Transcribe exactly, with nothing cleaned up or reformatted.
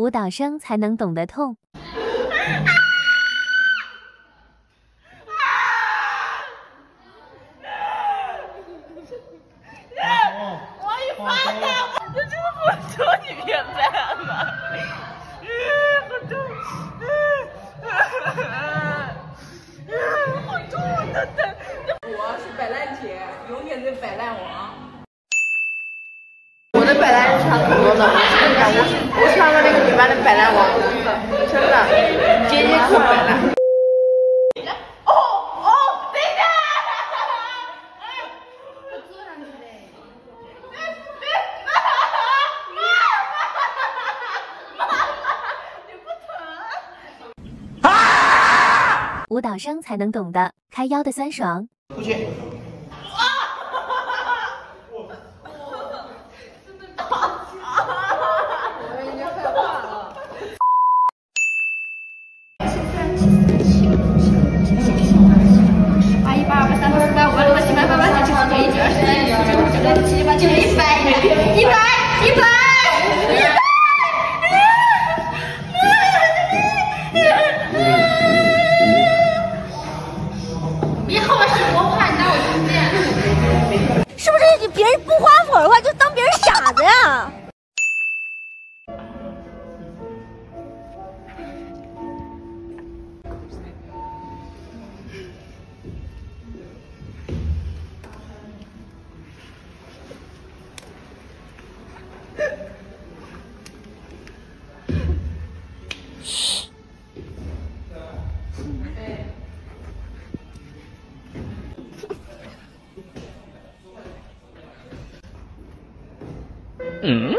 舞蹈生才能懂得痛。我发了，你这么不说，你别再了。好痛！好痛！我是摆烂姐，永远的摆烂王。我的摆烂是差不多的，真的，我我上了那个你们的摆烂王，真的，节节扣分了。 舞蹈生才能懂得开腰的酸爽。不去。啊！真的打死啊！我已经害怕了。八一八二八三八四八五八六八七八八八九九九一九二十一九二十六九七八九一百一百一百一百。 是不是你别人不花火的话，就当别人傻子呀？嗯。